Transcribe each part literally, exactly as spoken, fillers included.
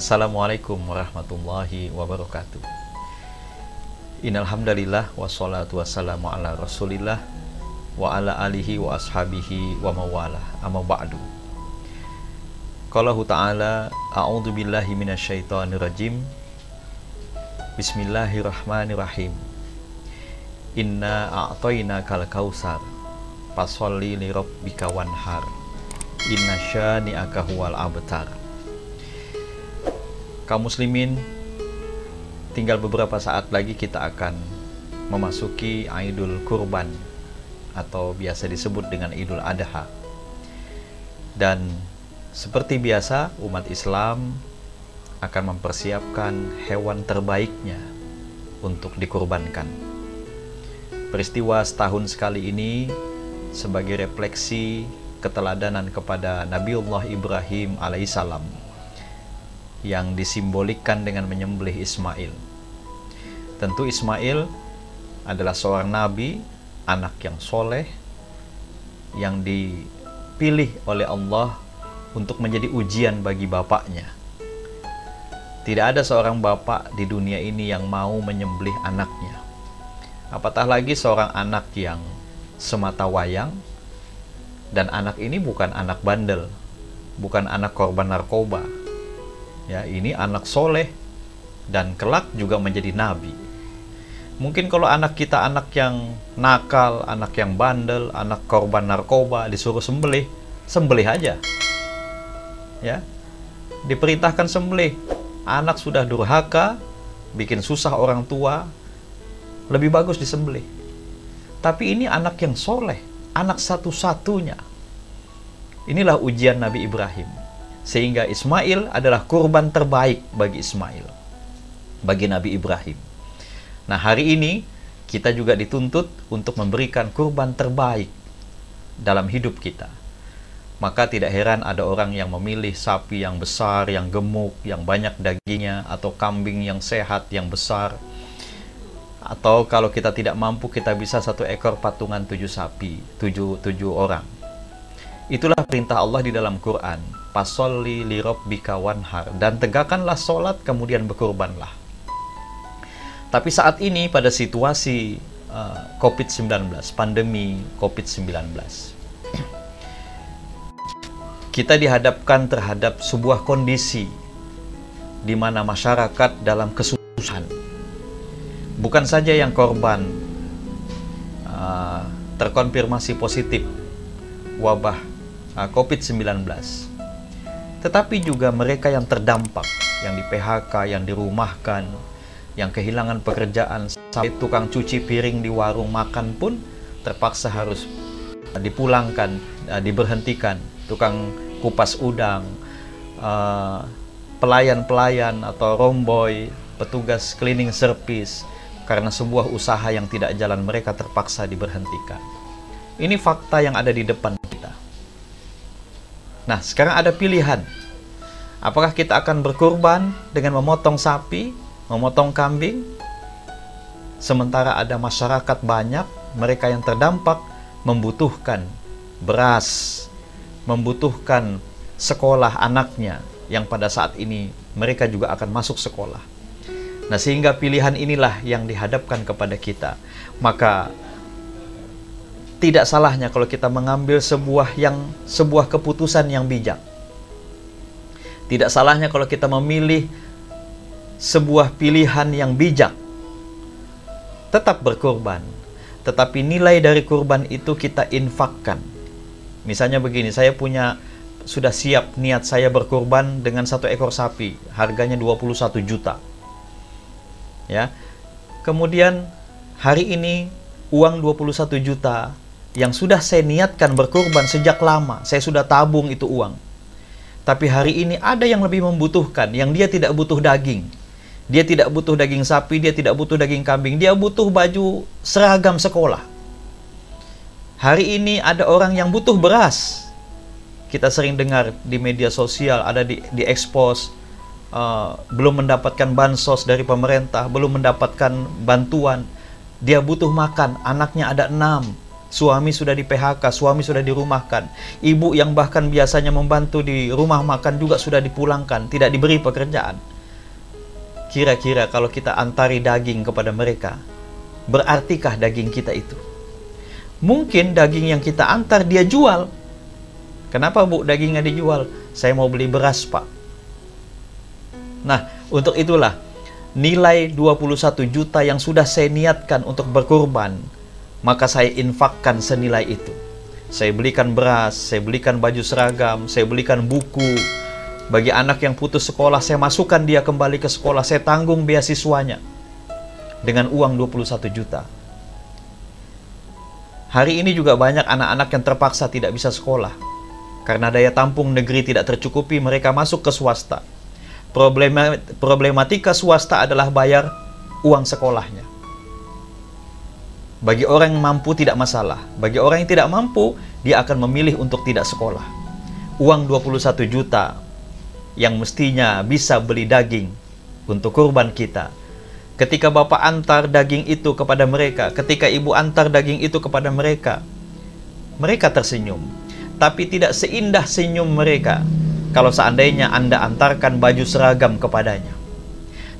Assalamualaikum warahmatullahi wabarakatuh. Innalhamdalillah wassalatu wassalamu ala rasulillah wa ala alihi wa ashabihi wa mawalah. Amma ba'du. Qala hu ta'ala, a'udzu billahi minasyaitonir rajim. Bismillahirrahmanirrahim. Inna a'tainakal kausar. Fasholli li rabbika wanhar. Inna syani'aka huwal abtar. Kaum muslimin, tinggal beberapa saat lagi kita akan memasuki Idul Qurban atau biasa disebut dengan Idul Adha. Dan seperti biasa, umat Islam akan mempersiapkan hewan terbaiknya untuk dikurbankan. Peristiwa setahun sekali ini sebagai refleksi keteladanan kepada Nabiullah Ibrahim alaihissalam yang disimbolikan dengan menyembelih Ismail. Tentu Ismail adalah seorang nabi, anak yang soleh, yang dipilih oleh Allah untuk menjadi ujian bagi bapaknya. Tidak ada seorang bapak di dunia ini yang mau menyembelih anaknya, apatah lagi seorang anak yang semata wayang. Dan anak ini bukan anak bandel, bukan anak korban narkoba. Ya, ini anak soleh dan kelak juga menjadi nabi. Mungkin kalau anak kita anak yang nakal, anak yang bandel, anak korban narkoba, disuruh sembelih, sembelih aja. Ya, diperintahkan sembelih. Anak sudah durhaka, bikin susah orang tua, lebih bagus disembelih. Tapi ini anak yang soleh, anak satu-satunya. Inilah ujian Nabi Ibrahim. Sehingga Ismail adalah kurban terbaik bagi Ismail, bagi Nabi Ibrahim. Nah, hari ini kita juga dituntut untuk memberikan kurban terbaik dalam hidup kita. Maka tidak heran ada orang yang memilih sapi yang besar, yang gemuk, yang banyak dagingnya, atau kambing yang sehat, yang besar. Atau kalau kita tidak mampu, kita bisa satu ekor patungan tujuh sapi, tujuh, tujuh orang. Itulah perintah Allah di dalam Quran. Fasholli li rabbika wanhar. Dan tegakkanlah sholat, kemudian berkurbanlah. Tapi saat ini pada situasi uh, covid sembilan belas, pandemi covid sembilan belas, kita dihadapkan terhadap sebuah kondisi di mana masyarakat dalam kesusahan. Bukan saja yang korban uh, terkonfirmasi positif wabah covid sembilan belas, tetapi juga mereka yang terdampak, yang di P H K, yang dirumahkan, yang kehilangan pekerjaan, sampai tukang cuci piring di warung makan pun terpaksa harus dipulangkan, diberhentikan, tukang kupas udang, pelayan-pelayan atau romboy, petugas cleaning service, karena sebuah usaha yang tidak jalan mereka terpaksa diberhentikan. Ini fakta yang ada di depan kita. Nah, sekarang ada pilihan. Apakah kita akan berkurban dengan memotong sapi, memotong kambing? Sementara ada masyarakat banyak, mereka yang terdampak membutuhkan beras, membutuhkan sekolah anaknya yang pada saat ini mereka juga akan masuk sekolah. Nah, sehingga pilihan inilah yang dihadapkan kepada kita. Maka tidak salahnya kalau kita mengambil sebuah yang sebuah keputusan yang bijak. Tidak salahnya kalau kita memilih sebuah pilihan yang bijak. Tetap berkurban, tetapi nilai dari kurban itu kita infakkan. Misalnya begini, saya punya sudah siap niat saya berkurban dengan satu ekor sapi, harganya dua puluh satu juta. Ya. Kemudian hari ini uang dua puluh satu juta yang sudah saya niatkan berkurban sejak lama, saya sudah tabung itu uang. Tapi hari ini ada yang lebih membutuhkan, yang dia tidak butuh daging. Dia tidak butuh daging sapi, dia tidak butuh daging kambing, dia butuh baju seragam sekolah. Hari ini ada orang yang butuh beras. Kita sering dengar di media sosial, ada di, di expose, uh, belum mendapatkan bansos dari pemerintah, belum mendapatkan bantuan. Dia butuh makan, anaknya ada enam, Suami sudah di P H K, suami sudah dirumahkan. Ibu yang bahkan biasanya membantu di rumah makan juga sudah dipulangkan, tidak diberi pekerjaan. Kira-kira kalau kita antari daging kepada mereka, berartikah daging kita itu? Mungkin daging yang kita antar dia jual. Kenapa bu dagingnya dijual? Saya mau beli beras pak. Nah, untuk itulah nilai dua puluh satu juta yang sudah saya niatkan untuk berkurban, maka saya infakkan senilai itu. Saya belikan beras, saya belikan baju seragam, saya belikan buku. Bagi anak yang putus sekolah, saya masukkan dia kembali ke sekolah, saya tanggung beasiswanya dengan uang dua puluh satu juta. Hari ini juga banyak anak-anak yang terpaksa tidak bisa sekolah. Karena daya tampung negeri tidak tercukupi, mereka masuk ke swasta. Problema, problematika swasta adalah bayar uang sekolahnya. Bagi orang yang mampu tidak masalah. Bagi orang yang tidak mampu, dia akan memilih untuk tidak sekolah. Uang dua puluh satu juta yang mestinya bisa beli daging untuk kurban kita. Ketika bapak antar daging itu kepada mereka, ketika ibu antar daging itu kepada mereka, mereka tersenyum. Tapi tidak seindah senyum mereka kalau seandainya Anda antarkan baju seragam kepadanya.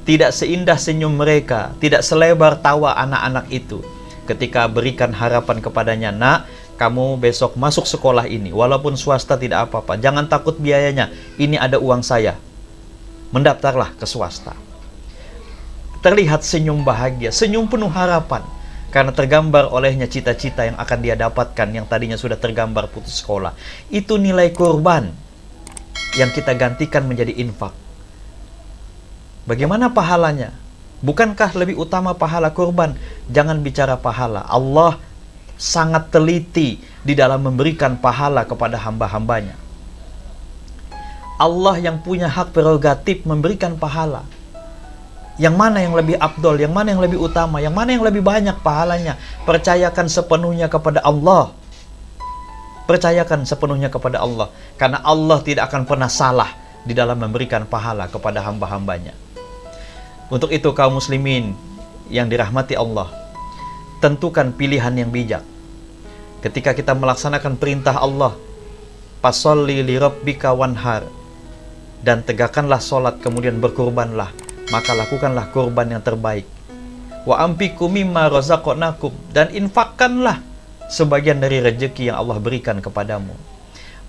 Tidak seindah senyum mereka, tidak selebar tawa anak-anak itu ketika berikan harapan kepadanya, nak, kamu besok masuk sekolah ini, walaupun swasta tidak apa-apa, jangan takut biayanya, ini ada uang saya, mendaftarlah ke swasta. Terlihat senyum bahagia, senyum penuh harapan, karena tergambar olehnya cita-cita yang akan dia dapatkan, yang tadinya sudah tergambar putus sekolah. Itu nilai kurban yang kita gantikan menjadi infak. Bagaimana pahalanya? Bukankah lebih utama pahala kurban? Jangan bicara pahala. Allah sangat teliti di dalam memberikan pahala kepada hamba-hambanya. Allah yang punya hak prerogatif memberikan pahala. Yang mana yang lebih afdol, yang mana yang lebih utama, yang mana yang lebih banyak pahalanya? Percayakan sepenuhnya kepada Allah. Percayakan sepenuhnya kepada Allah. Karena Allah tidak akan pernah salah di dalam memberikan pahala kepada hamba-hambanya. Untuk itu kaum muslimin yang dirahmati Allah, tentukan pilihan yang bijak. Ketika kita melaksanakan perintah Allah, fasolli lirabbika wanhar, dan tegakkanlah solat kemudian berkurbanlah, maka lakukanlah kurban yang terbaik. Wa ampiku mimma razaqnakum, dan infakkanlah sebagian dari rezeki yang Allah berikan kepadamu.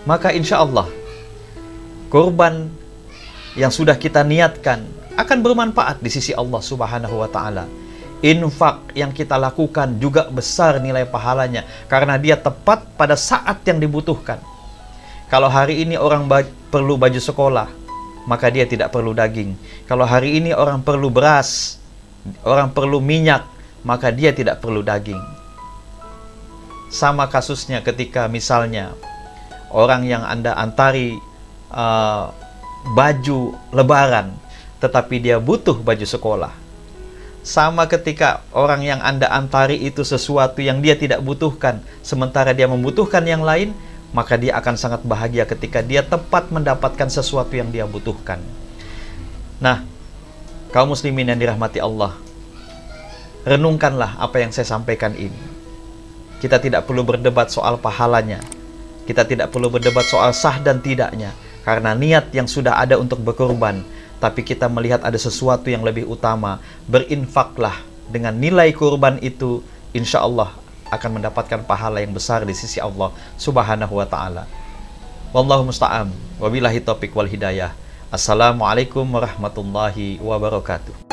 Maka insya Allah kurban yang sudah kita niatkan akan bermanfaat di sisi Allah Subhanahu wa Ta'ala. Infak yang kita lakukan juga besar nilai pahalanya, karena dia tepat pada saat yang dibutuhkan. Kalau hari ini orang perlu baju sekolah, maka dia tidak perlu daging. Kalau hari ini orang perlu beras, orang perlu minyak, maka dia tidak perlu daging. Sama kasusnya ketika misalnya orang yang Anda antari uh, baju lebaran, tetapi dia butuh baju sekolah. Sama ketika orang yang Anda antari itu sesuatu yang dia tidak butuhkan, sementara dia membutuhkan yang lain, maka dia akan sangat bahagia ketika dia tepat mendapatkan sesuatu yang dia butuhkan. Nah, kaum muslimin yang dirahmati Allah, renungkanlah apa yang saya sampaikan ini. Kita tidak perlu berdebat soal pahalanya. Kita tidak perlu berdebat soal sah dan tidaknya, karena niat yang sudah ada untuk berkorban. Tapi kita melihat ada sesuatu yang lebih utama. Berinfaklah dengan nilai kurban itu, insya Allah akan mendapatkan pahala yang besar di sisi Allah Subhanahu wa Ta'ala. Wallahu musta'an. Wabillahi taufiq wal hidayah. Assalamualaikum warahmatullahi wabarakatuh.